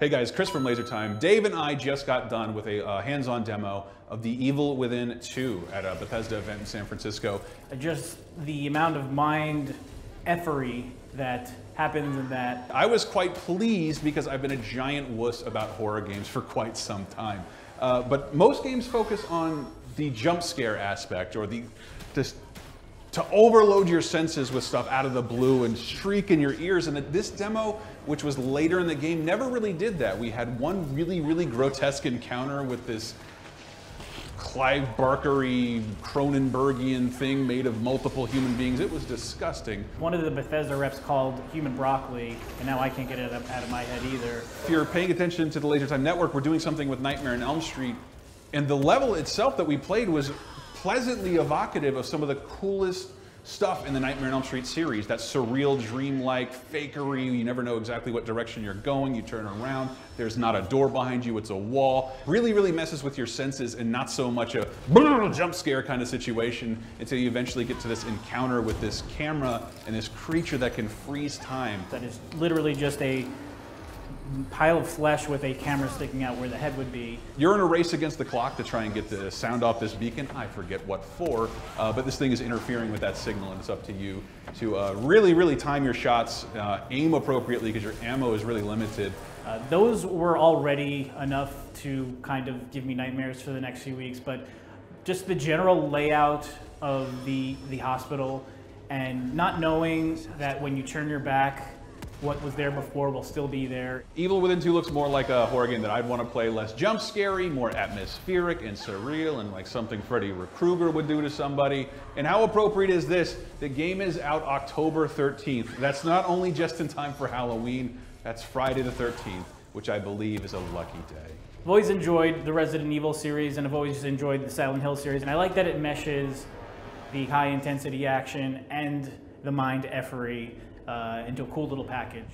Hey guys, Chris from Laser Time. Dave and I just got done with a hands-on demo of The Evil Within 2 at a Bethesda event in San Francisco. Just the amount of mind effery that happens in that. I was quite pleased because I've been a giant wuss about horror games for quite some time. But most games focus on the jump scare aspect or the to overload your senses with stuff out of the blue and shriek in your ears. And this demo, which was later in the game, never really did that. We had one really, really grotesque encounter with this Clive Barkery, Cronenbergian thing made of multiple human beings. It was disgusting. One of the Bethesda reps called human broccoli, and now I can't get it up out of my head either. If you're paying attention to the Laser Time Network, we're doing something with Nightmare on Elm Street, and the level itself that we played was pleasantly evocative of some of the coolest stuff in the Nightmare on Elm Street series. That surreal, dreamlike fakery. You never know exactly what direction you're going. You turn around, there's not a door behind you, it's a wall. Really, really messes with your senses and not so much a jump scare kind of situation until you eventually get to this encounter with this camera and this creature that can freeze time. That is literally just a pile of flesh with a camera sticking out where the head would be. You're in a race against the clock to try and get the sound off this beacon. I forget what for, but this thing is interfering with that signal, and it's up to you to really, really time your shots, aim appropriately because your ammo is really limited. Those were already enough to kind of give me nightmares for the next few weeks, but just the general layout of the hospital and not knowing that when you turn your back, what was there before will still be there. Evil Within 2 looks more like a horror game that I'd want to play, less jump scary, more atmospheric and surreal, and like something Freddy Krueger would do to somebody. And how appropriate is this? The game is out October 13th. That's not only just in time for Halloween, that's Friday the 13th, which I believe is a lucky day. I've always enjoyed the Resident Evil series, and I've always enjoyed the Silent Hill series, and I like that it meshes the high intensity action and the mind effery into a cool little package.